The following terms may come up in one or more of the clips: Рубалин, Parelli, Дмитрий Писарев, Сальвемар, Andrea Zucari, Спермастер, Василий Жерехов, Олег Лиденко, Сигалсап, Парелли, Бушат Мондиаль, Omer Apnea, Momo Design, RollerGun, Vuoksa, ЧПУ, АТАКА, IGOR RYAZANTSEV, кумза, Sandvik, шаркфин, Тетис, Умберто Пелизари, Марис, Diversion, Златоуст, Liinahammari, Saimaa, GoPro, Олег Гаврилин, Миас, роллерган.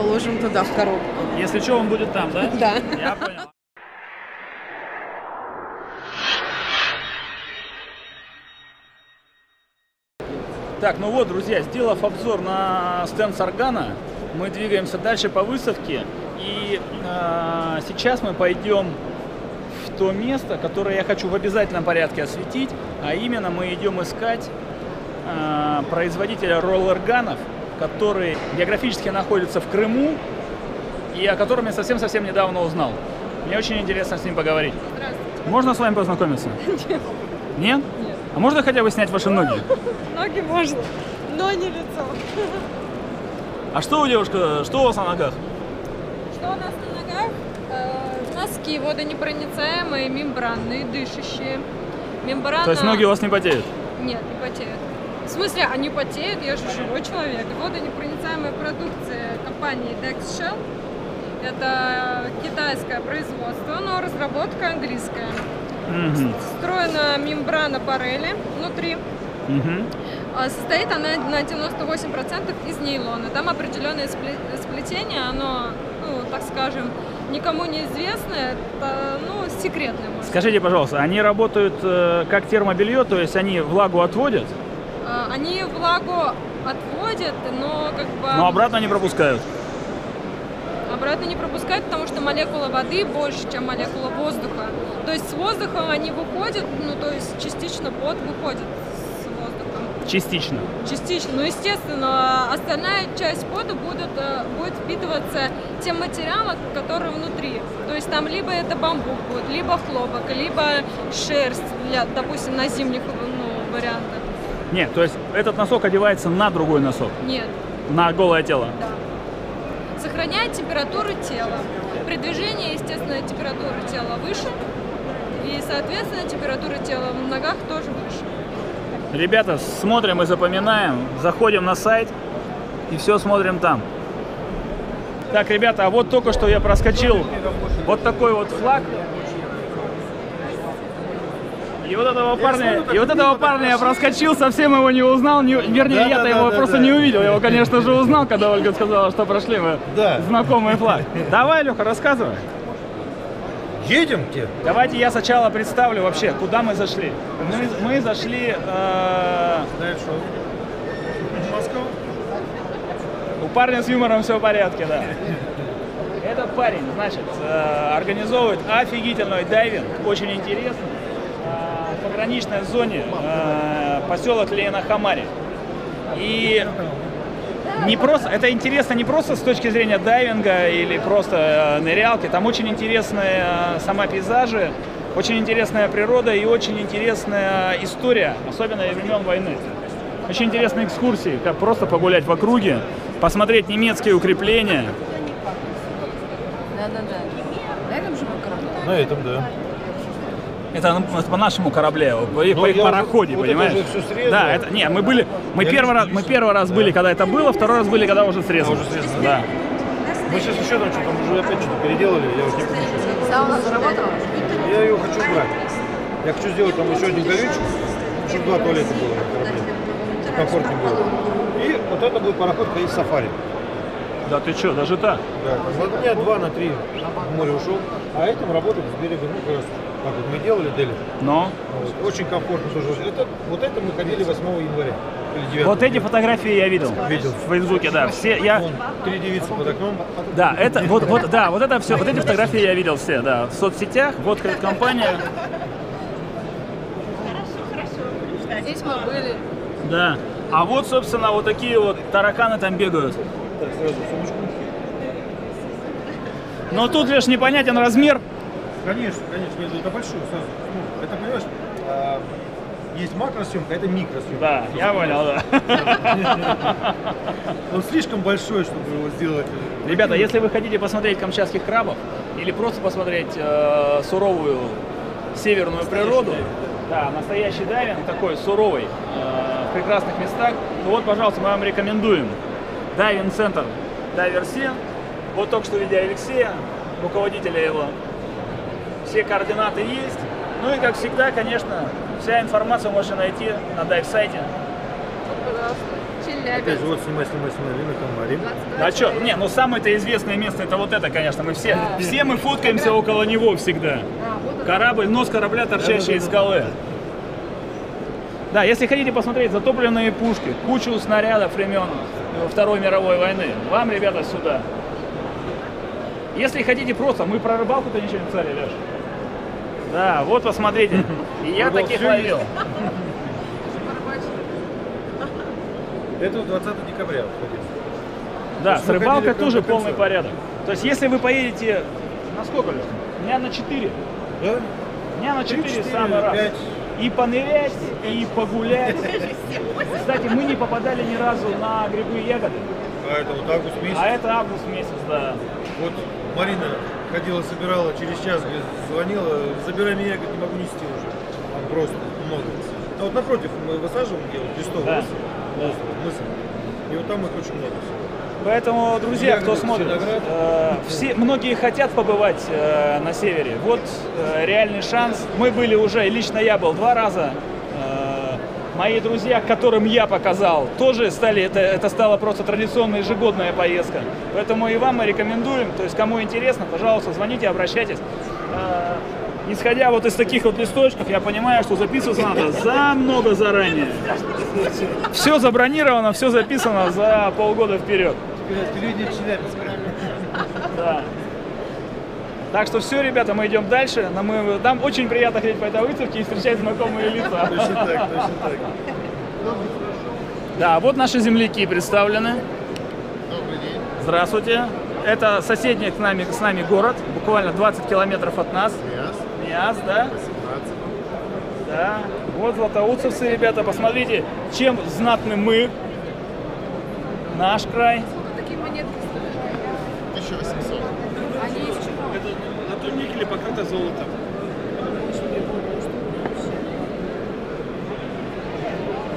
положим туда, в коробку. Если что, он будет там, да? Да. Я понял. Так, ну вот, друзья, сделав обзор на стенд Саргана, мы двигаемся дальше по выставке. И сейчас мы пойдем в то место, которое я хочу в обязательном порядке осветить. А именно мы идем искать производителя роллерганов, которые географически находятся в Крыму и о котором я совсем-совсем недавно узнал. Мне очень интересно с ним поговорить. Здравствуйте. Можно с вами познакомиться? Нет. Нет? Нет. А можно хотя бы снять ваши ноги? Ноги можно, но не лицо. А что у девушка, что у вас на ногах? Что у нас на ногах? Носки водонепроницаемые, мембранные, дышащие. Мембрана... То есть ноги у вас не потеют? Нет, не потеют. В смысле, они потеют, я же живой человек. Водонепроницаемая продукция компании Dex Shell. Это китайское производство, но разработка английская. Встроена мембрана Парелли внутри. Состоит она на 98% из нейлона. Там определенное сплетение, оно, ну, так скажем, никому не известное, это, ну, секретное. Скажите, пожалуйста, они работают как термобелье, то есть они влагу отводят? Они влагу отводят, но как бы... Но обратно не пропускают? Обратно не пропускают, потому что молекула воды больше, чем молекула воздуха. То есть с воздухом они выходят, ну, то есть частично пот выходит с воздухом. Частично? Частично. Ну, естественно, остальная часть пота будет впитываться тем материалом, который внутри. То есть там либо это бамбук будет, либо хлопок, либо шерсть, для, допустим, на зимних, ну, вариантах. Нет, то есть этот носок одевается на другой носок? Нет. На голое тело? Да. Сохраняет температуру тела. При движении, естественно, температура тела выше, и, соответственно, температура тела в ногах тоже выше. Ребята, смотрим и запоминаем, заходим на сайт и все смотрим там. Так, ребята, а вот только что я проскочил вот такой вот флаг. И вот этого парня, я проскочил, совсем его не узнал, вернее, я-то его просто не увидел. Я его, конечно же, узнал, когда Ольга сказала, что прошли мы знакомый флаг. Давай, Леха, рассказывай. Едемте. Давайте я сначала представлю вообще, куда мы зашли. Мы зашли... У парня с юмором все в порядке, да. Этот парень, значит, организовывает офигительный дайвинг, очень интересный. В пограничной зоне поселок Лиinahammari. И не просто, это интересно не просто с точки зрения дайвинга или просто нырялки, там очень интересные сама пейзажи, очень интересная природа и очень интересная история, особенно времен войны. Очень интересные экскурсии, как просто погулять в округе, посмотреть немецкие укрепления. Да-да-да. На этом же корабле? На этом, да. Это по нашему кораблю, по их пароходе, вот понимаешь? Это уже все срезано. Да, это, не, мы были, мы первый раз были, когда это было, второй раз были, когда уже срезано. Да. Мы сейчас еще там что-то, уже опять что-то переделали, я уже не помню. Я ее хочу брать. Я хочу сделать там еще один горючку, чтобы 2 туалета было, комфортнее было. И вот это будет пароход ходить в сафари. Да ты что, даже так? Да, у меня 2 на 3 в море ушел, а этим работает с берега, ну, как раз. Как вот мы делали дели. Но? Вот, очень комфортно тоже. Вот это мы ходили 8 января. Вот эти фотографии я видел. Видел. В Фейсбуке, да. Все, я... Вон, 3 девицы под окном. Да, это, вот это все. Вот эти фотографии я видел все, да. В соцсетях, вот компания. Хорошо, хорошо. Здесь мы были. Да. А вот, собственно, вот такие вот тараканы там бегают. Так, сразу сумочку. Но тут лишь непонятен размер. Конечно, конечно, это большую сразу. Ну, это, понимаешь, есть макросъемка, а это микросъемка. Да, это я понял, да. Он слишком большой, чтобы его сделать. Ребята, если вы хотите посмотреть камчатских крабов или просто посмотреть суровую северную природу, да, настоящий дайвинг, такой суровый, в прекрасных местах, ну вот, пожалуйста, мы вам рекомендуем дайвинг-центр Diversion. Вот только что видя Алексея, руководителя его. Все координаты есть. Ну и как всегда, конечно, вся информация можно найти на дайв-сайте. Через Это производство масляной Liinahammari. А что? Не, ну самое-то известное место это вот это, конечно. Мы все, все мы фоткаемся около него всегда. Корабль, нос корабля, торчащий из скалы. Да, если хотите посмотреть затопленные пушки, кучу снарядов времен Второй мировой войны, вам, ребята, сюда. Если хотите просто, мы про рыбалку-то ничего не царили, Леш. Да, вот посмотрите, и я таких ловил. Это 20 декабря. Да, с рыбалкой тоже полный порядок. То есть, если вы поедете, на сколько, Леш? Дня на 4. Да? Дня на 4 самый раз. И понырять, и погулять. Кстати, мы не попадали ни разу на грибы и ягоды. А это вот август месяц. А это август месяц, да. Вот Марина ходила, собирала, через час звонила, забирай мне ягод, не могу нести уже. Там просто много. А вот напротив мы высаживаем, где вот листов, да. И вот там их очень много всего. Поэтому, друзья, кто смотрит, многие хотят побывать на севере. Вот реальный шанс. Мы были уже, лично я был 2 раза. Мои друзья, которым я показал, тоже стали, это стала просто традиционная ежегодная поездка. Поэтому и вам мы рекомендуем. То есть, кому интересно, пожалуйста, звоните, обращайтесь. Исходя вот из таких вот листочков, я понимаю, что записываться надо много заранее. Все забронировано, все записано за полгода вперед. Да. Так что все, ребята, мы идем дальше. Нам очень приятно ходить по этой выставке и встречать знакомые лица. Точно так, точно так. Да, вот наши земляки представлены. Добрый день. Здравствуйте. Это соседний с нами город, буквально 20 километров от нас. Миас, да? 18. Да. Вот златоустовцы, ребята, посмотрите, чем знатны мы, наш край. Такие монетки стоят? 1800. Они из чего? Это на том никеле покрыто золотом.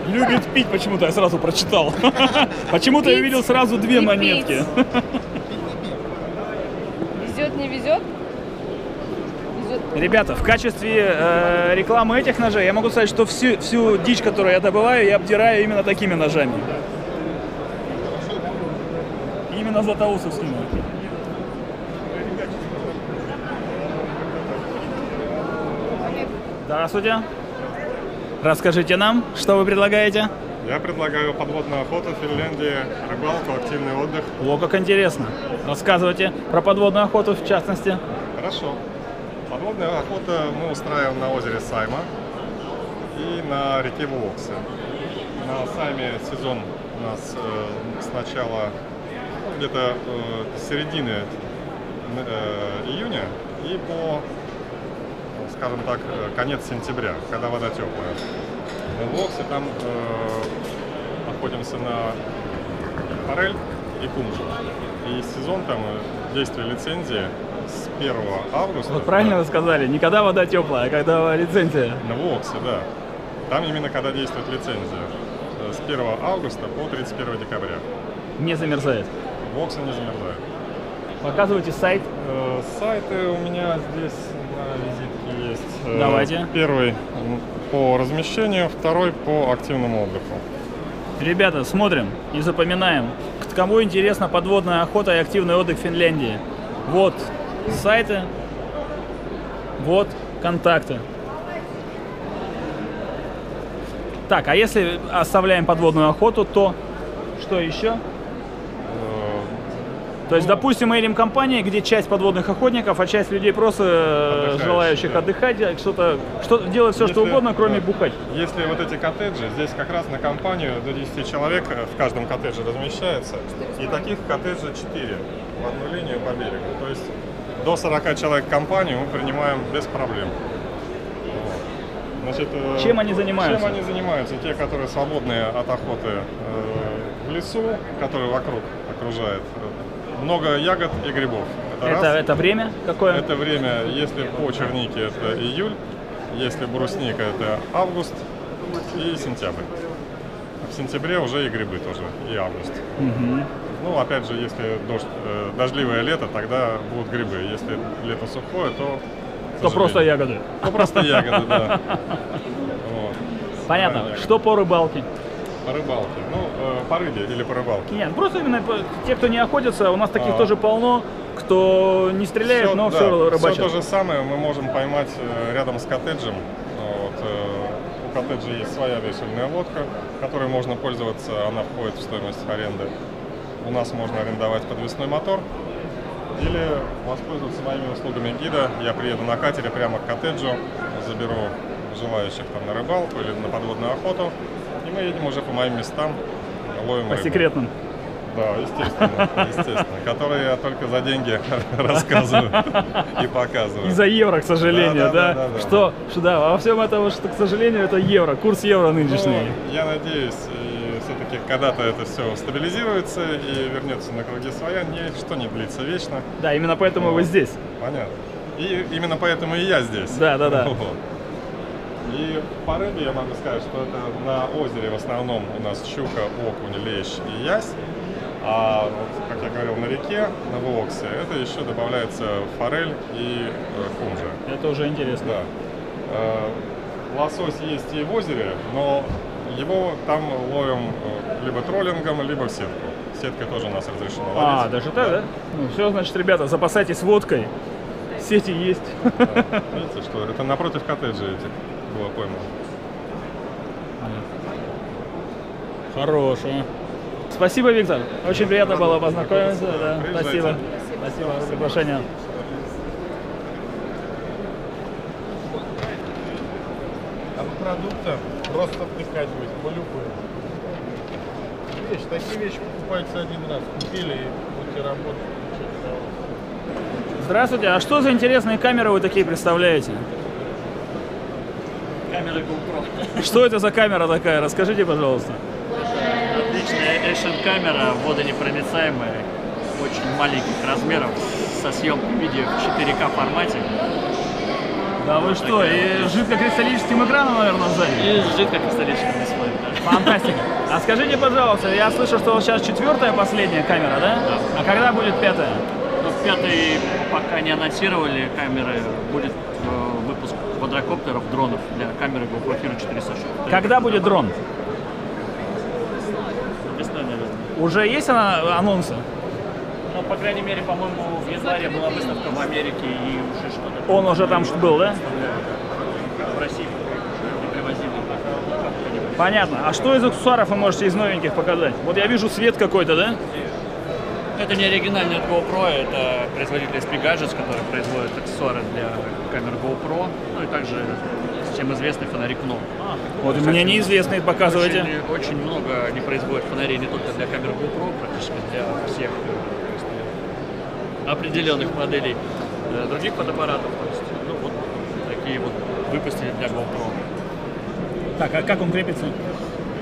Любит пить, почему-то я сразу прочитал. Почему-то я видел сразу 2 монетки. Везет, не везет? Ребята, в качестве рекламы этих ножей я могу сказать, что всю дичь, которую я добываю, я обдираю именно такими ножами. Именно златоустовскими. Здравствуйте. Расскажите нам, что вы предлагаете? Я предлагаю подводную охоту в Финляндии, рыбалку, активный отдых. О, как интересно. Рассказывайте про подводную охоту в частности. Хорошо. Подводная охота мы устраиваем на озере Сaimaa и на реке Vuoksa. На Саиме сезон у нас с начала где-то середины июня и по, скажем так, конец сентября, когда вода теплая. На Vuoksa там находимся на Парель и Кумзу. И сезон там действия лицензии с 1 августа. Вот правильно вы сказали, не когда вода теплая, а когда лицензия. На Vuoksa, да. Там именно когда действует лицензия. С 1 августа по 31 декабря. Не замерзает. Vuoksa не замерзает. Показывайте сайт. Сайты у меня здесь на визитке есть. Давайте. Первый по размещению, второй по активному отдыху. Ребята, смотрим и запоминаем. Кому интересна подводная охота и активный отдых в Финляндии. Вот сайты, вот контакты. Так, а если оставляем подводную охоту, то что еще? То есть, допустим, мы едем в компании, где часть подводных охотников, а часть людей просто желающих отдыхать, что-то делать все, что угодно, кроме бухать. Если вот эти коттеджи, здесь как раз на компанию до 10 человек в каждом коттедже размещается, и таких коттеджа 4 в одну линию по берегу. То есть до 40 человек компанию мы принимаем без проблем. Значит, чем они занимаются? Чем они занимаются? Те, которые свободны от охоты в лесу, которые вокруг окружает. Много ягод и грибов. Это время какое? Это время, если по чернике это июль, если брусника это август и сентябрь. В сентябре уже и грибы тоже, и август. Угу. Ну, опять же, если дождливое лето, тогда будут грибы. Если лето сухое, то просто ягоды. То просто ягоды, да. Понятно. Что по рыбалке? По рыбалке. Ну, по рыбе или по рыбалке? Нет, просто именно те, кто не охотится, у нас таких тоже полно, кто не стреляет, все, но да, все рыбачат. Все то же самое мы можем поймать рядом с коттеджем. Вот, у коттеджа есть своя весельная лодка, которой можно пользоваться, она входит в стоимость аренды. У нас можно арендовать подвесной мотор или воспользоваться моими услугами гида. Я приеду на катере прямо к коттеджу, заберу желающих там на рыбалку или на подводную охоту, и мы едем уже по моим местам, ловим рыбу. По секретным? Да, естественно, которые я только за деньги рассказываю и показываю. И за евро, к сожалению, да? Что, да, во всем этом, что, к сожалению, это евро, курс евро нынешний. Я надеюсь, все-таки когда-то это все стабилизируется и вернется на круги своя, ничто не длится вечно. Да, именно поэтому вы здесь. Понятно. И именно поэтому и я здесь. Да. И по рыбе я могу сказать, что это на озере в основном у нас щука, окунь, лещ и ясь. А вот, как я говорил, на реке, на Vuoksa, это еще добавляется форель и кумза. Это уже интересно. Да. Лосось есть и в озере, но его там ловим либо троллингом, либо в сетку. Сеткой тоже у нас разрешено ловить. А, даже так, да? Ну, все, значит, ребята, запасайтесь водкой. Сети есть. Да. Видите, что? Это напротив коттеджа этих. Было поймано. Хорошо. Спасибо, Виктор. Очень приятно было познакомиться. Да. Спасибо. Спасибо за приглашение. От продукта просто втыкать по-любому. Такие вещи покупаются один раз. Купили и будете работать. Здравствуйте. А что за интересные камеры вы такие представляете? Камера GoPro. Что это за камера такая? Расскажите, пожалуйста. Отличная экшн-камера, водонепроницаемая, очень маленьких размеров, со съемкой видео в 4К формате. Да вы что, и с жидкокристаллическим экраном, наверное, сзади? И с жидкокристаллическим дисплеем, да. Фантастика. А скажите, пожалуйста, я слышал, что сейчас четвертая последняя камера, да? Да. А когда будет пятая? Ну, пятой пока не анонсировали, камеры будет... выпуск квадрокоптеров, дронов для камеры GoPro Hero 460. Когда будет дрон? Весной, наверное. Уже есть анонсы? Ну, по крайней мере, по-моему, в январе была выставка в Америке и уже что-то. Он уже там был, да? В России не привозили. Понятно. А что из аксессуаров вы можете из новеньких показать? Вот я вижу свет какой-то, да? Это не оригинальный от GoPro, это производитель SP Gadget, который производит аксессуары для камер GoPro, ну и также всем известный фонарик Momo. Вот мне неизвестный показываете. Очень много они производят фонарей не только для камер GoPro, практически для всех определенных моделей других фотоаппаратов, то есть, ну, вот такие вот выпустили для GoPro. Так, а как он крепится?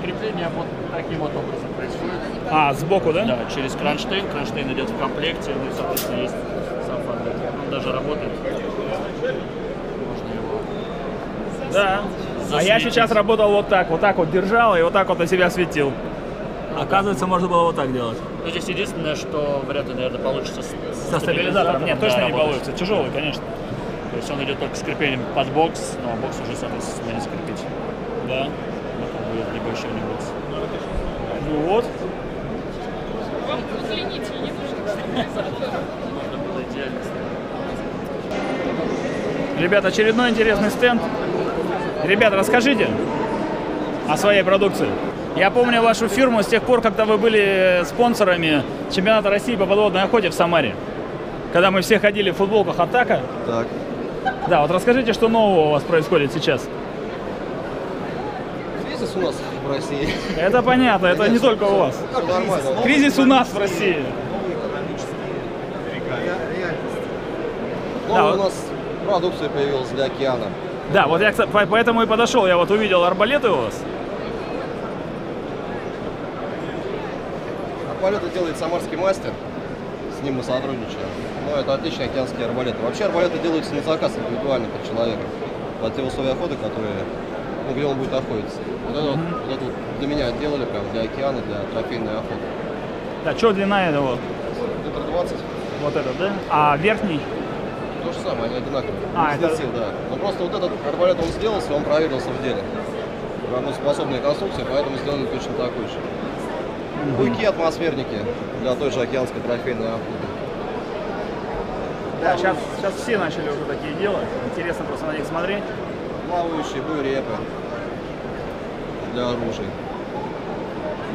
Крепление вот таким вот образом происходит. А, сбоку, да? Да, через кронштейн. Кронштейн идет в комплекте. Ну и, соответственно, есть сам фонарь. Он даже работает. Можно его... Да. Засветить. А я сейчас работал вот так. Вот так вот держал и вот так вот на себя светил. Оказывается, можно было вот так делать. Ну, здесь единственное, что вряд ли, наверное, получится со стабилизатором. Нет, точно не получится. Тяжелый, конечно. То есть он идет только с креплением под бокс, но бокс уже, соответственно, не скрепить. Да. Либо еще не будет. Ну вот. Вам извините, не нужно. Можно было идеально. Ребята, очередной интересный стенд. Ребята, расскажите о своей продукции. Я помню вашу фирму с тех пор, когда вы были спонсорами чемпионата России по подводной охоте в Самаре. Когда мы все ходили в футболках «Атака». Так. Да, вот расскажите, что нового у вас происходит сейчас. У нас в России. Это понятно, это не только у вас. Кризис у нас в России. Новые экономические реальности. Да, у нас продукция появилась для океана. Да, вот я поэтому и подошел. Я вот увидел арбалеты у вас. Арбалеты делает самарский мастер. С ним мы сотрудничаем. Но это отличные океанские арбалеты. Вообще арбалеты делаются на заказ индивидуально под человека. Под те условия охоты, которые... где он будет охотиться. Вот это вот для меня делали прям для океана, для трофейной охоты. Да, что длина этого? Метр 20. Вот этот, да? А верхний? То же самое, они одинаковые. А, это... да. Но просто вот этот арбалет, он сделался, он проверился в деле. работоспособная конструкция, поэтому сделаны точно такой же. Буйки, атмосферники для той же океанской трофейной охоты. Да, сейчас все начали уже такие делать. Интересно просто на них смотреть. Плавающие бурепы для оружия.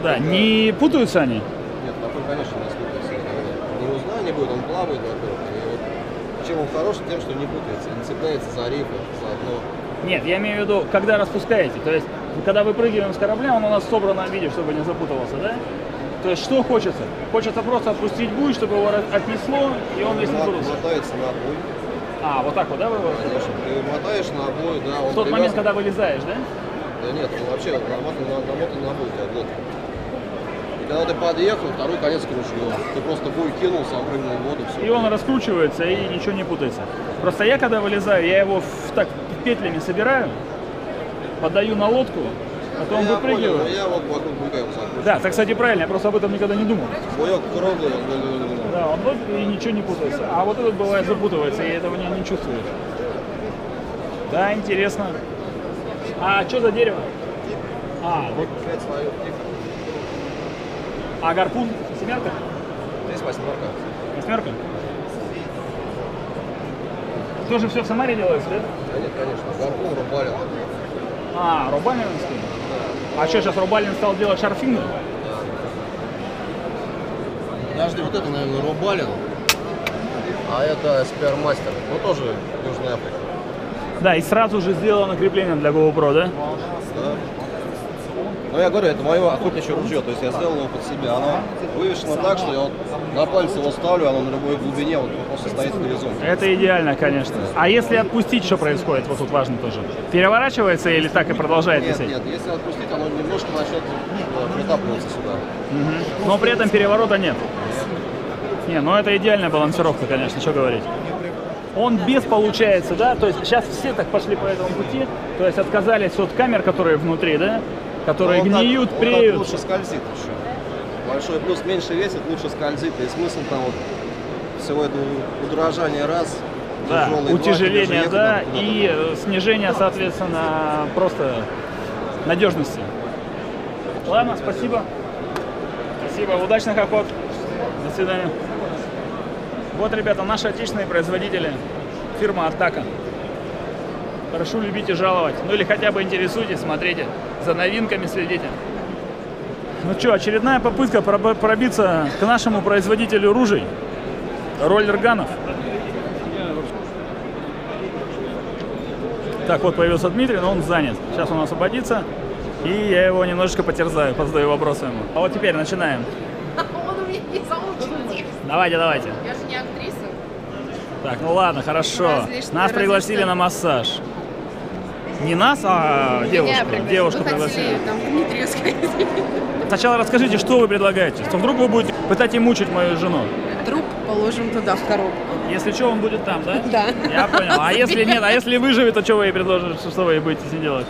Да, это... не путаются они? Нет, такой, конечно, не путается. Не узнал, не будет, он плавает, во-первых. Вот, чем он хорош, тем, что не путается, не цепляется за рифы, за дно. Нет, я имею в виду, когда распускаете, то есть, когда выпрыгиваем с корабля, он у нас в собранном виде, чтобы не запутывался, да? То есть, что хочется? Хочется просто отпустить буй, чтобы его отнесло, и он весь запутался. Мотается на буй. А, вот так вот, да, выводится? Конечно, ты мотаешь на буй, да. Он в тот момент, когда вылезаешь, да? Да нет, он вообще намотан на буй, да, вот. И когда ты подъехал, второй конец кружил. Ты просто буй кинул, сам прыгнул в воду, все. И он раскручивается, и ничего не путается. Просто я, когда вылезаю, я его так петлями собираю, подаю на лодку, потом я выпрыгиваю. Понял, я вот вокруг буйка его закручиваю. Да, так, кстати, правильно, я просто об этом никогда не думал. Буйок круглый. Да, он ловит и ничего не путается. А вот этот, бывает, запутывается, и этого не чувствуешь. Да, интересно. А что за дерево? А, вот. А гарпун? Семерка? Здесь восьмерка. Восьмерка? Тоже все в Самаре делается, да? Да нет, конечно. Гарпун, Рубалин. А, Рубалинский? Да. А что, сейчас Рубалин стал делать шарфинг? Да. Подожди, вот это, наверное, Рубалин. А это Спермастер. Ну, тоже Южная Африка. Да, и сразу же сделано крепление для GoPro, да? Да. Но я говорю, это мое охотничье ружье, то есть я сделал его под себя. Оно вывешено так, что я вот на пальцы его ставлю, оно на любой глубине, вот просто стоит в горизонте. Это идеально, конечно. А если отпустить, что происходит? Вот тут важно тоже. Переворачивается или так и продолжает висеть? Нет, если отпустить, оно немножко начнет притапливаться сюда. Угу. Но при этом переворота нет. Не, ну это идеальная балансировка, конечно, что говорить. Он без получается, да? То есть сейчас все так пошли по этому пути, то есть отказались от камер, которые внутри, да? Которые гниют, преют. Лучше скользит еще. Большой плюс, меньше весит, лучше скользит. И смысл там вот всего этого удорожания раз, да, утяжеление, два, да, и снижение, соответственно, просто надежности. Ладно, спасибо. Спасибо, удачных охот. До свидания. Вот, ребята, наши отечественные производители. Фирма Атака. Прошу любить и жаловать. Ну или хотя бы интересуйтесь, смотрите. За новинками следите. Ну что, очередная попытка пробиться к нашему производителю ружей. Роллерганов. Так, вот появился Дмитрий, но он занят. Сейчас он освободится. И я его немножечко потерзаю, позадаю вопросы ему. А вот теперь начинаем. Он у меня не заучил текст. Давайте, давайте. Я же не актриса. Так, ну ладно, хорошо. Нас пригласили на массаж. Не нас, а девушку пригласили. Сначала расскажите, что вы предлагаете. Что вдруг вы будете пытать и мучить мою жену. Труп положим туда, в коробку. Если что, он будет там, да? Да. Я понял. А если нет, а если выживет, то что вы ей предложите, что вы ей будете с ней делать?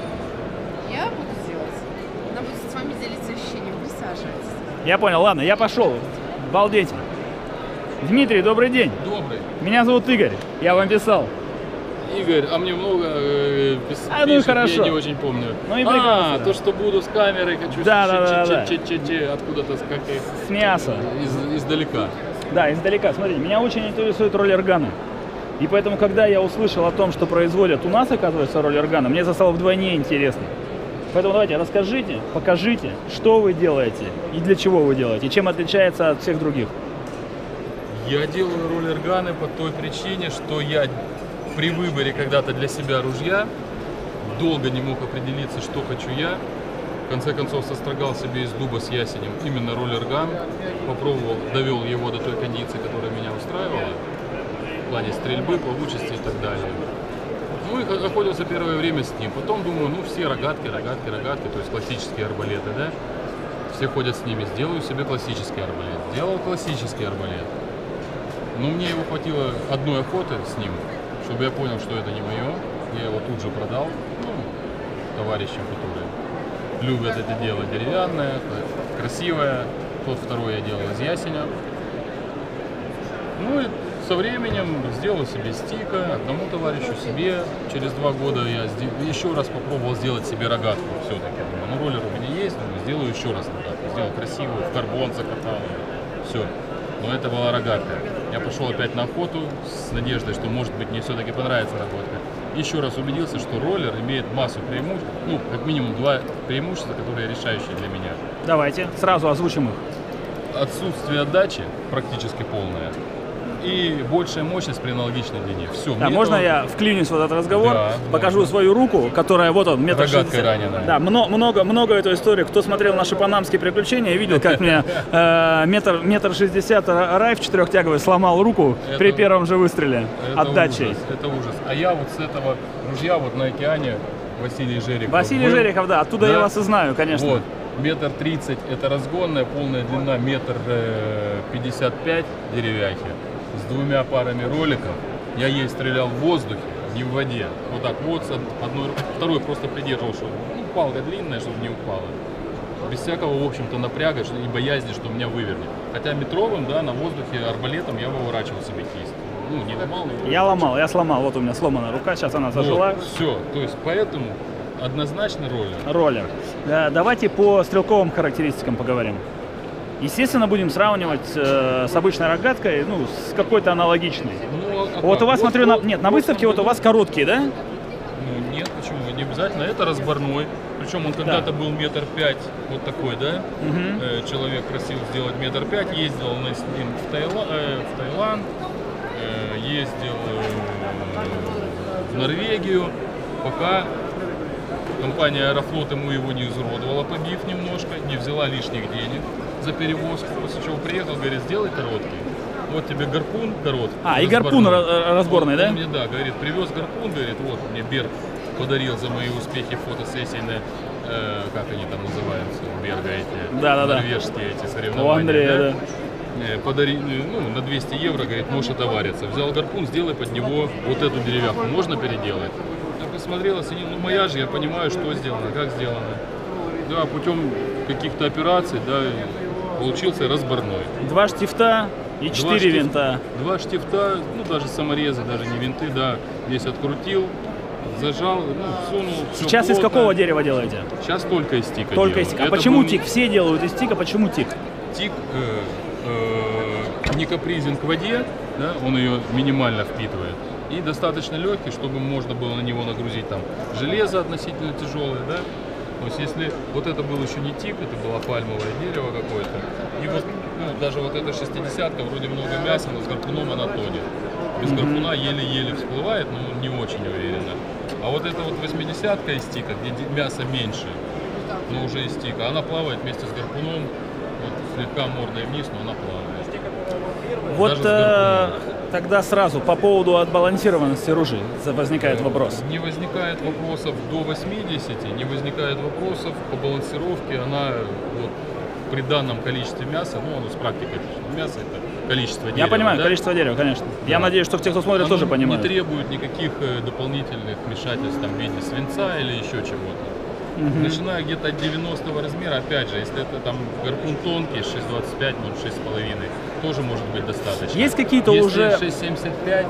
Я буду делать. Она будет с вами делиться ощущением, присаживайтесь. Я понял, ладно, я пошел. Балдеть. Дмитрий, добрый день. Добрый. Меня зовут Игорь. Я вам писал. Игорь, а мне много пишет, ну и хорошо. Я не очень помню. Ну и прекрасно. То, что буду с камерой, хочу откуда-то с мяса. Издалека. Да, издалека. Смотрите, меня очень интересуют роллерганы. И поэтому, когда я услышал о том, что производят у нас, оказывается, роллерганы, мне стало вдвойне интересно. Поэтому давайте расскажите, покажите, что вы делаете и для чего вы делаете, и чем отличается от всех других. Я делаю роллерганы по той причине, что я... При выборе когда-то для себя ружья долго не мог определиться, что хочу я. В конце концов сострогал себе из дуба с ясенем именно роллерган. Попробовал, довел его до той кондиции, которая меня устраивала. В плане стрельбы, плавучести и так далее. Ну и находился первое время с ним. Потом думаю, ну все рогатки, то есть классические арбалеты, да? Все ходят с ними, сделаю себе классический арбалет. Делал классический арбалет. Но мне его хватило одной охоты с ним, чтобы я понял, что это не мое. Я его тут же продал, ну, товарищам, которые любят это дело деревянное, красивое. Тот второй я делал из ясеня. Ну и Со временем сделал себе стика, одному товарищу, себе. Через 2 года я еще раз попробовал сделать себе рогатку все-таки. Ну, роллер у меня есть, но сделаю еще раз рогатку. Сделал красивую, в карбон закатал. Все. Но это была рогатка. Я пошел опять на охоту с надеждой, что, может быть, мне все-таки понравится рогатка. Еще раз убедился, что роллер имеет массу преимуществ. Ну, как минимум 2 преимущества, которые решающие для меня. Давайте сразу озвучим их. Отсутствие отдачи практически полное. И большая мощность при аналогичной длине. Все. Да, можно я вклинюсь в этот разговор? Да, покажу свою руку, которая вот он, метр 60. Рогаткой ранена. Да, много эту историю. Кто смотрел наши панамские приключения, видел, как мне метр 60 райф 4-тяговый сломал руку при первом же выстреле отдачей. Это ужас. А я вот с этого ружья вот на океане Василий Жерехов. Василий Жерехов, да, оттуда я вас и знаю, конечно. 1,30 м это разгонная, полная длина, 1,55 м деревяхи. С 2 парами роликов я ей стрелял в воздухе, не в воде. Вот так вот, второй просто придерживал, чтобы палка длинная, чтобы не упала. Без всякого, в общем-то, напряга и боязни, что меня вывернет. Хотя метровым, да, на воздухе арбалетом я выворачивал себе кисть. Ну, не ломал. Я сломал. Вот у меня сломана рука, сейчас она зажила. Вот, все, то есть поэтому однозначно роллер. Роллер. Давайте по стрелковым характеристикам поговорим. Естественно, будем сравнивать с обычной рогаткой, ну, с какой-то аналогичной. Ну, а вот у вас, смотрю, нет, на выставке вот у вас короткие, да? Ну, нет, почему? Не обязательно. Это разборной. Причем он когда-то был 1,5 м, вот такой, да? Угу. Человек просил сделать 1,5 м, ездил на с ним в Таиланд, ездил в Норвегию, пока... Компания Аэрофлот ему его не изуродовала, побив немножко, не взяла лишних денег за перевозку. После чего приехал, говорит, сделай короткий. Вот тебе гарпун короткий. А, и гарпун разборный, да? Мне, да, говорит, привез гарпун, говорит, вот мне Берг подарил за мои успехи фотосессии на, как они там называются, Берга эти, норвежские эти соревнования. У Андрея, да? Подарили, ну, на 200 евро, говорит, можешь отовариться. Взял гарпун, сделай под него вот эту деревяху. Можно переделать? Смотрела, сидела, ну моя же, я понимаю, что сделано, как сделано. Да, путем каких-то операций, да, получился разборной. 2 штифта и 4 винта. 2 штифта, ну даже саморезы, даже не винты, да, здесь открутил, зажал, ну, сунул. Сейчас из какого дерева делаете? Сейчас только из тика. Только из тика. А почему тик? Все делают из тика, почему тик? Тик не капризен к воде, да, он ее минимально впитывает. И достаточно легкий, чтобы можно было на него нагрузить там железо относительно тяжелое, да? То есть если вот это был еще не тик, это было пальмовое дерево какое-то. И вот, ну, даже вот эта 60-ка, вроде много мяса, но с гарпуном она тонет. Без гарпуна еле-еле всплывает, но не очень уверенно. А вот эта вот 80-ка из тика, где мясо меньше, но уже из тика, она плавает вместе с гарпуном, вот слегка мордой вниз, но она плавает. Вот тогда сразу по поводу отбалансированности ружей возникает вопрос. Не возникает вопросов до 80, не возникает вопросов по балансировке. Она вот, при данном количестве мяса, ну оно с практикой, мясо это количество дерева. Я понимаю, да? Количество дерева, конечно. Да. Я надеюсь, что те, кто смотрит, оно тоже понимают. Не требует никаких дополнительных вмешательств там, в виде свинца или еще чего-то. Угу. Начиная где-то от 90 размера, опять же, если это там гарпун тонкий, 6,25, ну 6,5, тоже может быть достаточно. Есть какие-то уже... 6,75,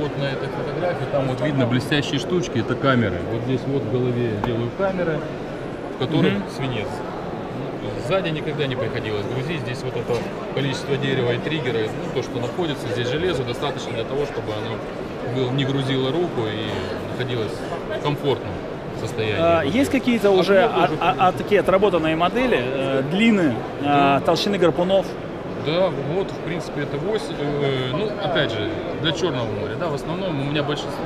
вот на этой фотографии, там вот видно блестящие штучки, это камеры. Вот здесь вот в голове делаю камеры, в которых свинец. Сзади никогда не приходилось грузить, здесь вот это количество дерева и триггера, ну, то, что находится, здесь железо достаточно для того, чтобы оно не грузило руку и находилось комфортно. Есть какие-то уже такие отработанные модели, длины, толщины гарпунов? Да, вот в принципе это 8, ну опять же, для Черного моря, да, в основном у меня большинство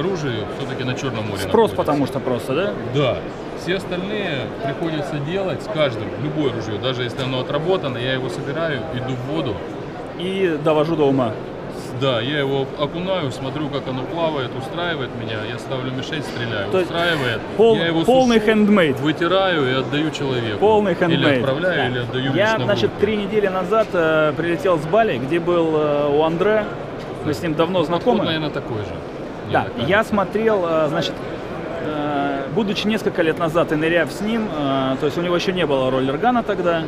ружей все-таки на Черном море спрос находится. Потому что просто, да? Да, все остальные приходится делать с каждым, любое ружье, даже если оно отработано, я его собираю, иду в воду. И довожу до ума. Да, я его окунаю, смотрю, как оно плавает, устраивает меня, я ставлю мишень, стреляю, то устраивает. Я его полный хендмейд. Вытираю и отдаю человеку. Полный хендмейд. Или отправляю, или отдаю. Я, значит, 3 недели назад прилетел с Бали, где был у Андре, мы с ним давно знакомы. Он, наверное, такой же. Да, я смотрел, значит, будучи несколько лет назад и ныряв с ним, то есть у него еще не было роллергана тогда,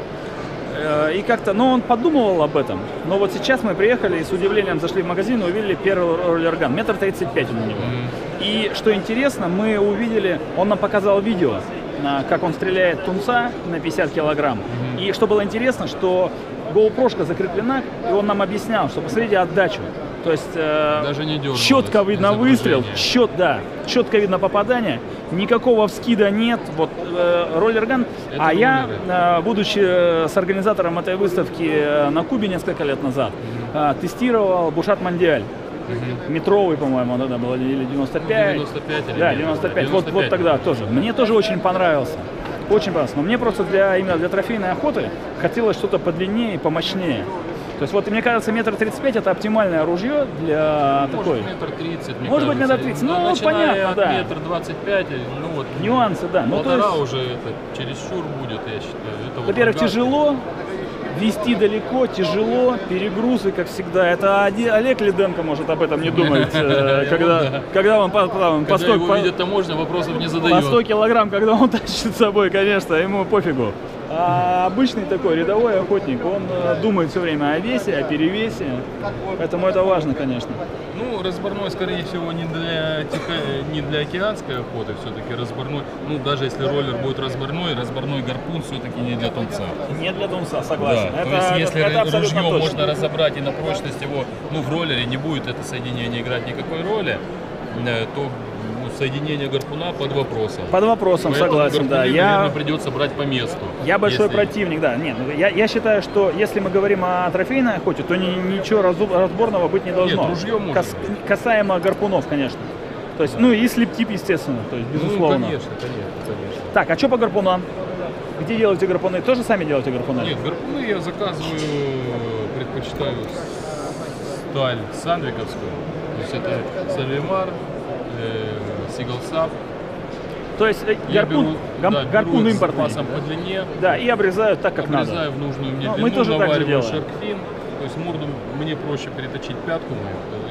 И как-то, ну, он подумывал об этом. Но вот сейчас мы приехали и с удивлением зашли в магазин и увидели первый RollerGun. 1,35 м у него. И что интересно, мы увидели, он нам показал видео, как он стреляет тунца на 50 килограмм. И что было интересно, что GoPro-шка закреплена, и он нам объяснял, что посмотрите отдачу. То есть даже не дернулась, четко видно выстрел, четко видно попадание, никакого вскида нет. Вот RollerGun. А я, будучи с организатором этой выставки на Кубе несколько лет назад, тестировал Бушат Мондиаль. Метровый, по-моему, тогда было, или 95. 95 или да, 95. 95. Вот тогда тоже. Мне тоже очень понравился. Очень понравился. Но мне просто именно для трофейной охоты хотелось что-то подлиннее и помощнее. То есть вот, мне кажется, 1,35 м это оптимальное ружье для такой. Может быть, 1,30 м. Ну, понятно, да. 1,25 м, ну вот. Нюансы, да. Полтора уже это чересчур будет, я считаю. Во-первых, тяжело. Вести далеко, тяжело, перегрузы, как всегда. Это Олег Лиденко может об этом не думать, когда он по 100 килограмм, когда он тащит с собой, конечно, ему пофигу. А обычный такой рядовой охотник, он думает все время о весе, о перевесе, поэтому это важно, конечно. Ну, разборной, скорее всего, не для океанской охоты все-таки разборной. Ну, даже если роллер будет разборной, разборной гарпун все-таки не для тунца. Не для тунца, согласен. Да. То есть, если ружье можно разобрать и на прочность его, ну, в роллере не будет это соединение играть никакой роли, то соединение гарпуна под вопросом. Под вопросом, поэтому согласен, да. Я придется брать по месту. Я большой противник, да. Нет, я считаю, что если мы говорим о трофейной охоте, то ничего разборного быть не должно. Нет, ружье может. Касаемо гарпунов, конечно. То есть, да. Ну и слип-тип, естественно, то есть, безусловно. Ну, конечно. Так, а что по гарпунам? Где делаете гарпуны? Тоже сами делаете гарпуны? Нет, гарпуны я заказываю, предпочитаю сталь сандвиковскую. То есть это Сальвемар, Сигалсап. То есть гарпун импортный. По длине. Да, и обрезаю так, как надо. Обрезаю в нужную мне длину, мы тоже навариваю шаркфин. То есть морду мне проще переточить пятку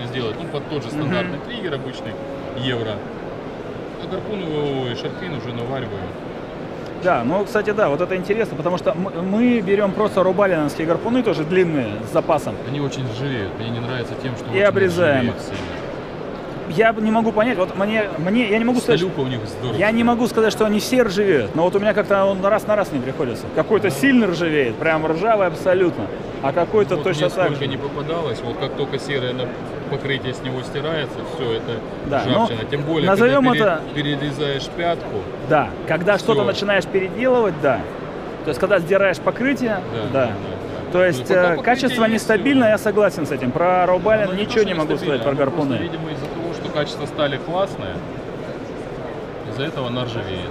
и сделать. Ну, под тот же стандартный триггер, обычный, евро. А гарпун и шаркфин уже навариваю. Да, ну, кстати, да, вот это интересно, потому что мы берем просто рубалиновские гарпуны, тоже длинные, с запасом. Они очень ржавеют, мне не нравится тем, что и обрезаем. Я не могу понять, вот мне я не могу сказать, что они все ржавеют, но вот у меня как-то он на раз не приходится. Какой-то сильно ржавеет, прям ржавый абсолютно, а какой-то вот точно так же. Не попадалось, вот как только серое покрытие с него стирается, все это ржавчина. Тем более, назовем когда перерезаешь пятку. Да, когда что-то начинаешь переделывать, да. То есть когда сдираешь покрытие, То есть качество нестабильно, я согласен с этим. Про Робалин ничего не могу сказать, про гарпуны. Видимо, из-за того, что качество стали классное, из-за этого она ржавеет.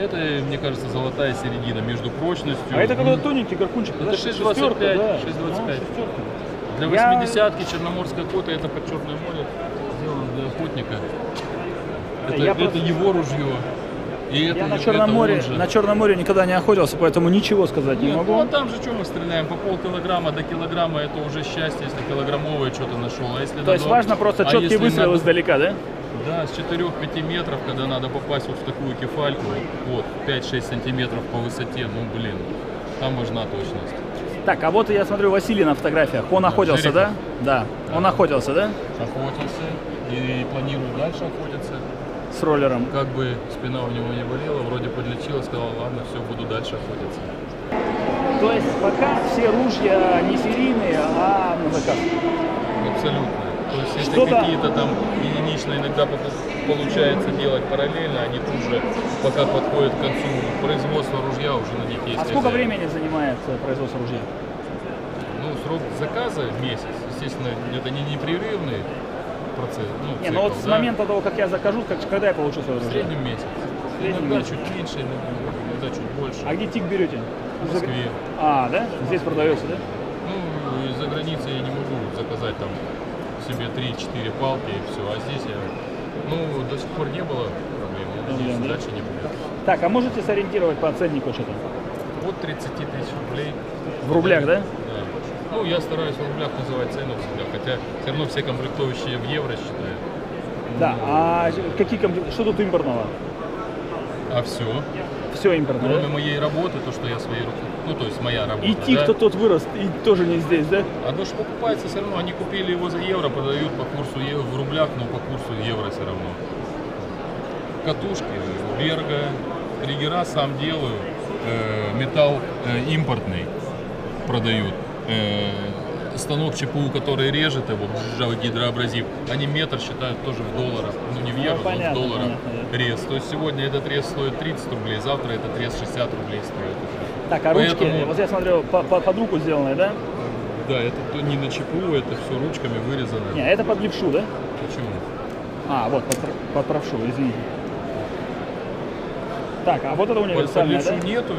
Это, мне кажется, золотая середина между прочностью. А это когда тоненький гарпунчик, это 6,25. Да. Для 80-ки черноморской охоты, это под Черное море сделано для охотника. Это его ружье. Я на Черном море никогда не охотился, поэтому ничего сказать не могу. Ну, а там же что мы стреляем? По полкилограмма до килограмма, это уже счастье, если килограммовое что-то нашел. А если то есть важно просто четкий выстрел издалека, да? Да, с 4-5 метров, когда надо попасть вот в такую кефальку, вот 5-6 сантиметров по высоте, ну блин, там важна точность. Так, а вот я смотрю Василий на фотографиях, он охотился, да? Да, он охотился, да? Охотился и планирую дальше охотиться. С роллером. Как бы спина у него не болела, вроде подлечила, сказала, ладно, все, буду дальше охотиться. То есть пока все ружья не серийные, а музыка. Абсолютно. То есть если какие-то там единичные иногда получается делать параллельно, они тут же, пока подходят к концу производства ружья, уже на них есть. А сколько времени занимает производство ружья? Ну, срок заказа месяц. Естественно, это не непрерывный процесс. Ну, цикл, вот с момента того, как я закажу, когда я получу свое ружье? В среднем месяц. Иногда чуть меньше, иногда чуть больше. А где тик берете? В Москве. А, да? Здесь продается, да? Ну, из-за границы я не могу заказать там себе 3-4 палки и все. А здесь я, ну, до сих пор не было проблем. Я надеюсь, дальше не будет. Так, а можете сориентировать по ценнику что-то? Вот 30 тысяч рублей. В рублях, да? Ну, я стараюсь в рублях называть цену всегда, хотя все равно все комплектующие в евро считают. Да, а какие комплектующие? Что тут импортного? А все. все импортное. Кроме моей работы, то, что я свои руки, ну то есть моя работа. И тих, да? Кто тот вырос, и тоже не здесь, да? Одно же покупается все равно, они купили его за евро, продают по курсу евро, в рублях, но по курсу евро все равно. Катушки, берга, триггера сам делаю, металл импортный продают. Станок ЧПУ, который режет его, ржавый гидроабразив, они метр считают тоже в долларах, ну не в евро, ну, понятно, но в долларах понятно. Рез. То есть сегодня этот рез стоит 30 рублей, завтра этот рез 60 рублей стоит. Так, а ручки, поэтому... вот я смотрю, под руку сделанные, да? Да, это не на ЧПУ, это все ручками вырезано. Не, это под левшу, да? Почему? А, вот, под правшу, извините. Так, а вот это универсальное, под левшу, да? Нету.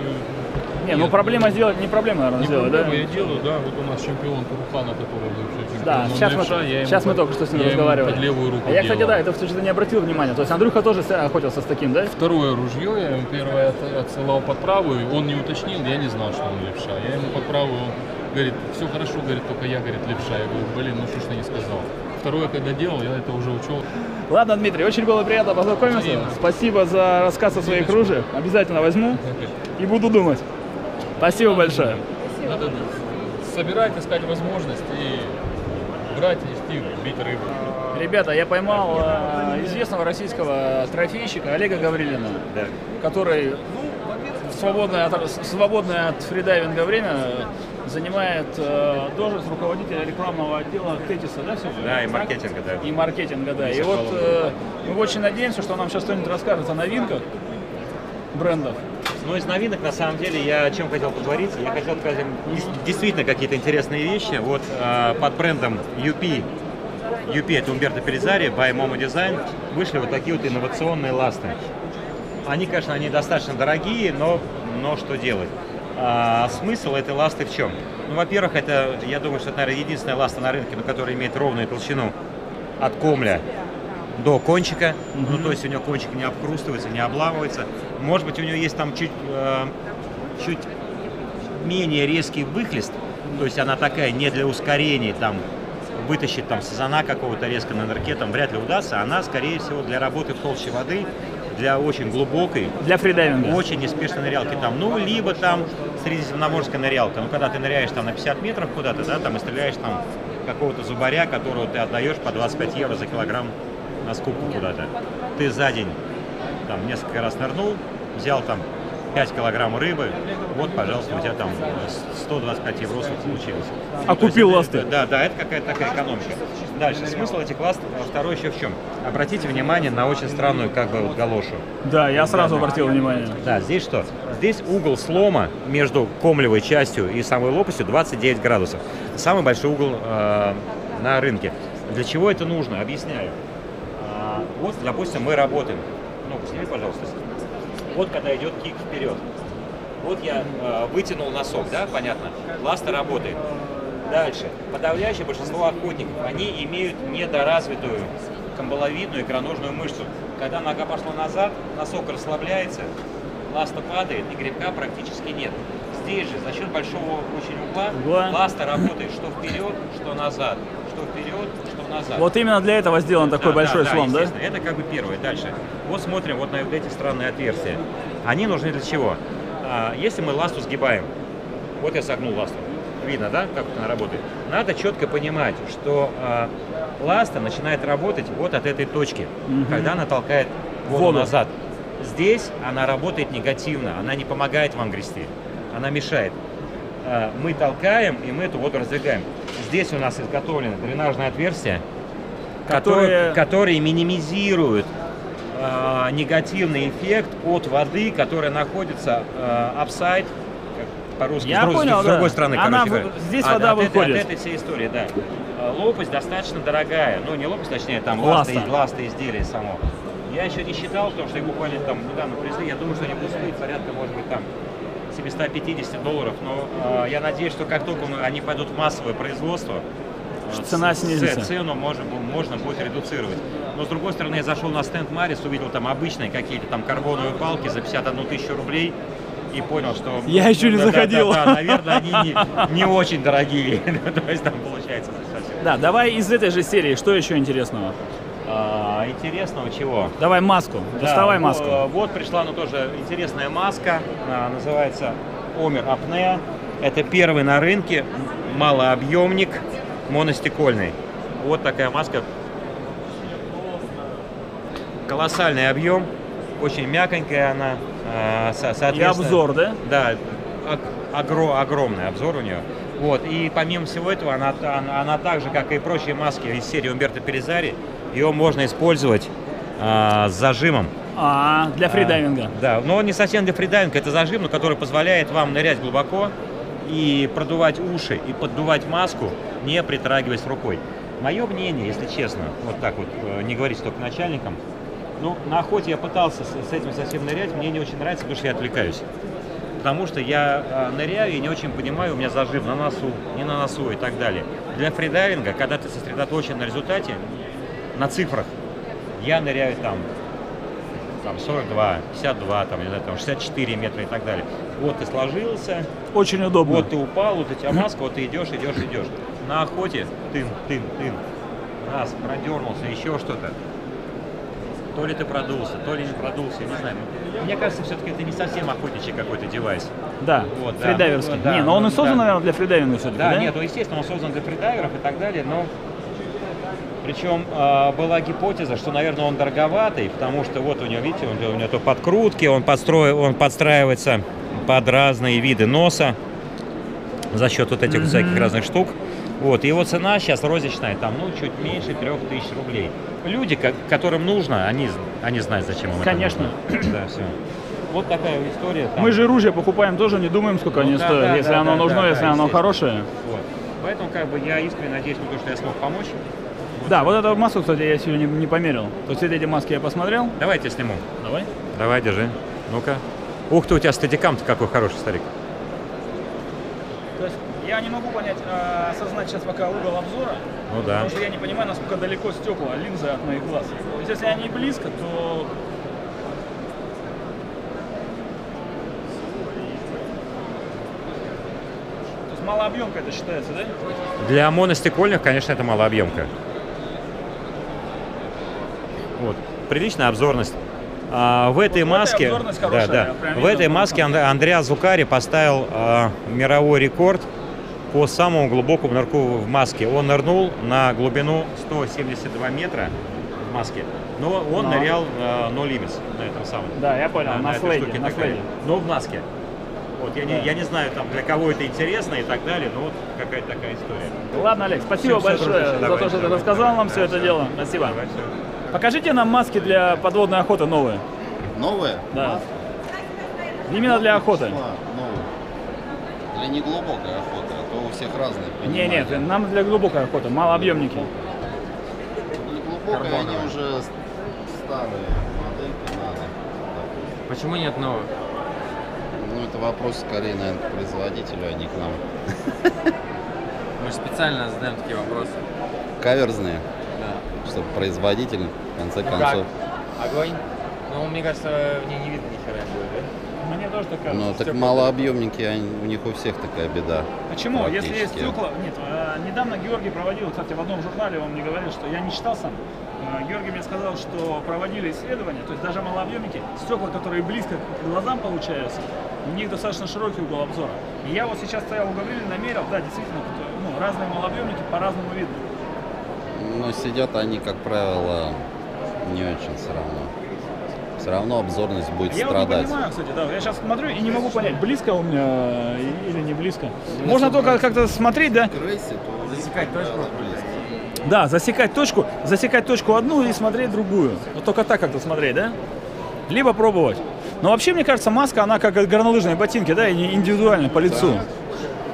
Не, ну проблема сделать, не проблема, наверное, сделать, да? Я делаю, да, вот у нас чемпион Турухана, которого вообще. Да, сейчас, левша, сейчас мы только что с ним разговаривали. Под левую руку я, кстати, да, это что-то не обратил внимания. То есть Андрюха тоже охотился с таким, да? Второе ружье, я ему первое отсылал под правую, он не уточнил, я не знал, что он левша. Я ему под правую, он говорит, все хорошо, говорит, только я, говорит, левша. Я говорю, блин, ну что ж ты не сказал. Второе, когда делал, я это уже учел. Ладно, Дмитрий, очень было приятно познакомиться. Спасибо за рассказ о своих ружьях. Обязательно возьму и буду думать. Спасибо большое. Надо собирать, искать возможность и брать, и бить рыбу. Ребята, я поймал известного российского трофейщика Олега Гаврилина, да, который в свободное от фридайвинга время занимает должность руководителя рекламного отдела Тетиса, да, все? Да, и маркетинга, да. И маркетинга, да. И вот мы очень надеемся, что нам сейчас кто-нибудь расскажет о новинках брендов. Ну, из новинок, на самом деле, я чем хотел поговорить? Я хотел сказать действительно какие-то интересные вещи. Вот под брендом UP, это Умберто Пелизари, by Momo Design, вышли вот такие вот инновационные ласты. Они, конечно, они достаточно дорогие, но что делать? Смысл этой ласты в чем? Ну, во-первых, это, я думаю, что это, наверное, единственная ласта на рынке, которая имеет ровную толщину от комля до кончика, ну то есть у него кончик не обкрустывается, не обламывается. Может быть, у него есть там чуть менее резкий выхлест, то есть она такая не для ускорений, там вытащить там сазана какого-то резко на нырке, там вряд ли удастся. Она, скорее всего, для работы в толще воды, для очень глубокой, для фридайвинга, очень неспешной нырялки там, ну либо там средиземноморская нырялка, ну когда ты ныряешь там на 50 метров куда-то, да, там и стреляешь там какого-то зубаря, которого ты отдаешь по 25 евро за килограмм на скупку куда-то. Ты за день там несколько раз нырнул, взял там 5 килограмм рыбы, вот, пожалуйста, у тебя там 125 евро получилось. А купил ласты. Да, да, это какая-то такая экономика. Дальше, смысл этих ласт, второй еще в чем? Обратите внимание на очень странную как бы вот галошу. Да, я сразу обратил внимание. Да, здесь что? Здесь угол слома между комлевой частью и самой лопастью 29 градусов. Самый большой угол на рынке. Для чего это нужно? Объясняю. Вот, допустим, мы работаем. Ну-ка, сними, пожалуйста. Вот когда идет кик вперед. Вот я вытянул носок, да, понятно? Ласта работает. Дальше. Подавляющее большинство охотников, они имеют недоразвитую камбаловидную икроножную мышцу. Когда нога пошла назад, носок расслабляется, ласта падает и гребка практически нет. Здесь же за счет большого очень угла ласта работает что вперед, что назад. Что вперед, что назад. Вот именно для этого сделан такой большой слом, да? Это как бы первое. Дальше. Вот смотрим вот на вот эти странные отверстия. Они нужны для чего? Если мы ласту сгибаем, вот я согнул ласту, видно, да, как она работает? Надо четко понимать, что ласта начинает работать вот от этой точки, когда она толкает воду назад. Здесь она работает негативно, она не помогает вам грести, она мешает. Мы толкаем, и мы эту воду раздвигаем. Здесь у нас изготовлены дренажные отверстия, которые минимизируют негативный эффект от воды, которая находится upside, по-русски, с другой стороны. Она, короче, здесь вода выходит. От этой всей истории, да. Лопасть достаточно дорогая, ну не лопасть, точнее, там ласта изделие само. Я еще не считал, потому что их буквально там недавно привезли, я думаю, что они будут стоить порядка, может быть, там $750, но я надеюсь, что как только они пойдут в массовое производство, цена снизится. Цену можно будет редуцировать. Но с другой стороны, я зашел на стенд Марис, увидел там обычные какие-то там карбоновые палки за 51 000 рублей и понял, что... Я еще не заходил. Да, наверное, они не очень дорогие. То есть там получается совсем. Да, давай из этой же серии, что еще интересного? А интересного чего? Давай маску, доставай маску. Вот пришла, ну, тоже интересная маска, называется Omer Apnea. Это первый на рынке малообъемник моностекольный. Вот такая маска. Колоссальный объем, очень мягонькая она. И обзор, да? Да, огромный обзор у нее. Вот. И помимо всего этого, она так же, как и прочие маски из серии Умберто Пелизари, ее можно использовать с зажимом. Для фридайвинга. Да, но не совсем для фридайвинга, это зажим, но который позволяет вам нырять глубоко и продувать уши, и поддувать маску, не притрагиваясь рукой. Мое мнение, если честно, вот так вот, не говорить только начальникам, ну, на охоте я пытался с этим совсем нырять, мне не очень нравится, потому что я отвлекаюсь. Потому что я ныряю и не очень понимаю, у меня зажим на носу, не на носу и так далее. Для фридайвинга, когда ты сосредоточен на результате, на цифрах, я ныряю там 42, 52, там, не знаю, там 64 метра и так далее. Вот ты сложился. Очень удобно. Вот ты упал, вот у тебя маска, вот ты идешь. На охоте тын. Раз, продернулся, еще что-то. То ли ты продулся, то ли не продулся, я не знаю. Мне кажется, все-таки это не совсем охотничий какой-то девайс. Да, вот, фридайверский. Да, не, но он и создан, наверное, для фридайвинга все-таки, да? Нет, естественно, он создан для фридайверов и так далее, но... Причем была гипотеза, что, наверное, он дороговатый, потому что вот у него, видите, у него то подкрутки, он подстраивается под разные виды носа за счет вот этих всяких разных штук. Вот, его цена сейчас розничная, там, ну, чуть меньше 3000 рублей. Люди, которым нужно, они знают, зачем им это нужно. Да, все. Вот такая история. Там. Мы же ружья покупаем тоже, не думаем, сколько они стоят, если оно нужно, если оно хорошее. Вот. Поэтому, как бы, я искренне надеюсь на то, что я смог помочь. Да, вот эту маску, кстати, я сегодня не померил. То есть эти маски я посмотрел. Давай я тебя сниму. Давай. Давай, держи. Ну-ка. Ух ты, у тебя стедикам-то какой хороший, старик. То есть я не могу понять, осознать сейчас пока угол обзора. Ну да. Потому что я не понимаю, насколько далеко стекла, линзы от моих глаз. То есть если они близко, то... То есть малообъемка это считается, да? Для моностекольных, конечно, это малообъемка. Вот. Приличная обзорность. В этой маске, в этой маске Andrea Zucari поставил мировой рекорд по самому глубокому нырку в маске. Он нырнул на глубину 172 метра в маске, но он нырял no limits на этом самом. Да, я понял, на слейде, но в маске. Вот, я не знаю, там, для кого это интересно и так далее, но вот какая-то такая история. Ладно, Олег, спасибо большое за то, что ты рассказал нам все это дело. Спасибо. Покажите нам маски для подводной охоты новые. Новые? Да. Маски? Именно для охоты. Новые. Для неглубокой охоты, а то у всех разные. Нет, нам для глубокой охоты, малообъемники. Для глубокой они уже старые модельки надо. Почему нет новых? Ну, это вопрос скорее, наверное, к производителю, а не к нам. Мы же специально задаем такие вопросы. Каверзные. Чтобы производитель, в конце концов. Как? Огонь? Ну, мне кажется, мне не видно ни хера будет, да? Мне тоже так кажется. Ну, так малообъемники, у них у всех такая беда. Почему? Если есть стекла... Нет, недавно Георгий проводил, кстати, в одном журнале он мне говорил, что я не читал сам. Георгий мне сказал, что проводили исследования, то есть даже малообъемники, стекла, которые близко к глазам получаются, у них достаточно широкий угол обзора. И я вот сейчас стоял у Гаврилина, мерил, да, действительно, ну, разные малообъемники по-разному видно. Но сидят они, как правило, не очень все равно. Все равно обзорность будет страдать. Я не понимаю, кстати, да. Я сейчас смотрю и не могу понять, близко у меня или не близко. Если можно только как-то смотреть, да? Крейси, то засекать точку. Да, засекать точку одну и смотреть другую. Вот только так как-то смотреть, да? Либо пробовать. Но вообще, мне кажется, маска, она как горнолыжные ботинки, да, и индивидуально по лицу.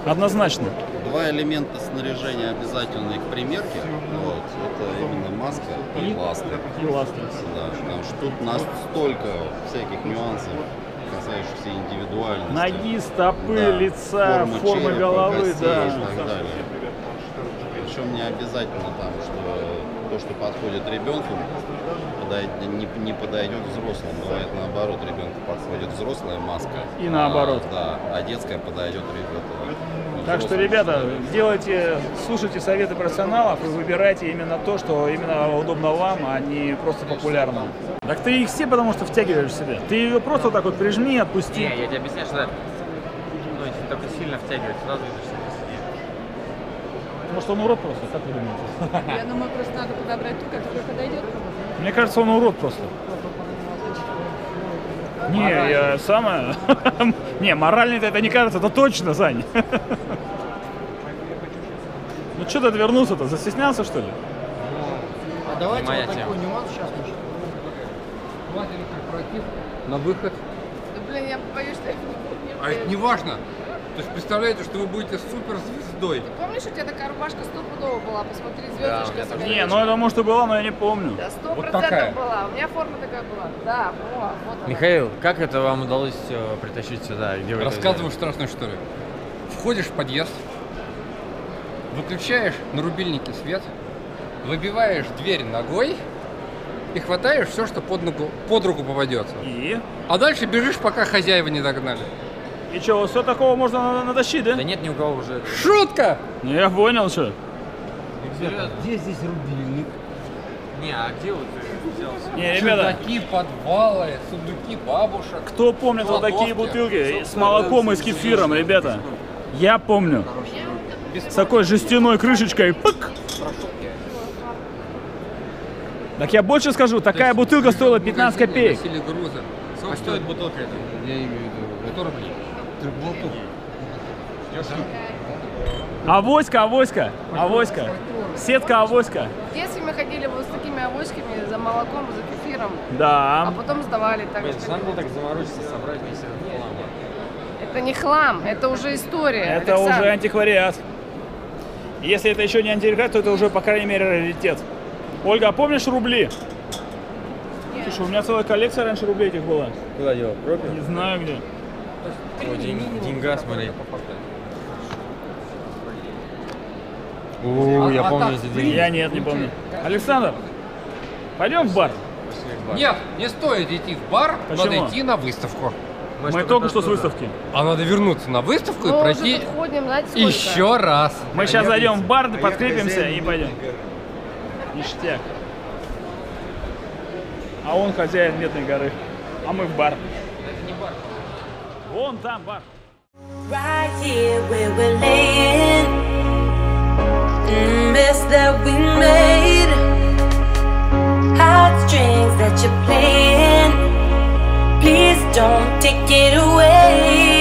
Да. Однозначно. Два элемента снаряжения обязательны к примерке. Вот. Это именно маска и ласты. Да, потому что тут настолько всяких нюансов, касающихся индивидуальности. Ноги, стопы, да, лица, формы черепа, головы, костей, да. И так далее. Причем не обязательно там, что то, что подходит ребенку, не подойдет взрослым. Бывает наоборот, ребенку подходит взрослая маска. И наоборот. Да, а детская подойдет ребенку. Так что, ребята, делайте, слушайте советы профессионалов и выбирайте именно то, что именно удобно вам, а не просто популярно. Так ты их все потому что втягиваешь в себя. Ты ее просто вот так вот прижми и отпусти. Не, я тебе объясняю, что ну, если только сильно втягивать, сразу видишь, что ты сидишь. Потому что он урод просто, как вы думаете? Я думаю, просто надо подобрать ту, которая подойдет. Мне кажется, он урод просто. Не, я самое. Не, морально-то это не кажется, это точно, Сань. Ну что ты отвернулся-то, застеснялся, что ли? А давайте вот такой нюанс сейчас. На выход. Да блин, я боюсь, что я не буду. А это не важно. То есть представляете, что вы будете суперзвездой. Ты помнишь, у тебя такая рубашка стопудово была? Посмотри, звездочка. Да, не, ну это может и была, но я не помню. Да, 100% была. У меня форма такая была. Да, вот. Михаил, как это вам удалось притащить сюда? Где вы рассказываю страшную историю. Входишь в подъезд, выключаешь на рубильнике свет, выбиваешь дверь ногой и хватаешь все, что под руку попадется. И? А дальше бежишь, пока хозяева не догнали. И что, все такого можно натащить, да? Да нет, ни у кого уже. Шутка! Ну я понял, что. Ребята, где здесь рубильник? Не, а где вот взялся? Не, ребята. Сундуки, подвалы, сундуки бабушек. Кто помнит вот такие бутылки с молоком и с кефиром, ребята? Я помню. С такой жестяной крышечкой. Пык! Так я больше скажу, такая бутылка стоила 15 копеек. А что это бутылка? Я имею в виду. Это рублей. Авоська, авоська, авоська. Сетка авоська. В детстве мы ходили вот с такими авоськами за молоком, за кефиром. Да. А потом сдавали так. Сам был так заморочиться, собрать весь этот хлам. Это не хлам, это уже история. Это Александр. Уже антиквариат. Если это еще не антиквариат, то это уже, по крайней мере, раритет. Ольга, а помнишь рубли? Нет. Слушай, у меня целая коллекция раньше рублей этих была. Куда дело? Пропил? Не знаю где. О, деньга, смотри. О, я помню эти деньги. Я нет, не помню. Александр, пойдем в бар? Нет, не стоит идти в бар, почему? Надо идти на выставку. Мы только что с выставки. А надо вернуться на выставку и пройти еще раз. Мы сейчас зайдем в бар, подкрепимся и пойдем. Ништяк. А он хозяин Медной горы, а мы в бар. Это не бар. Вон там бар. Right here where we're laying, the mess that we made, heartstrings that you're playing, please don't take it away.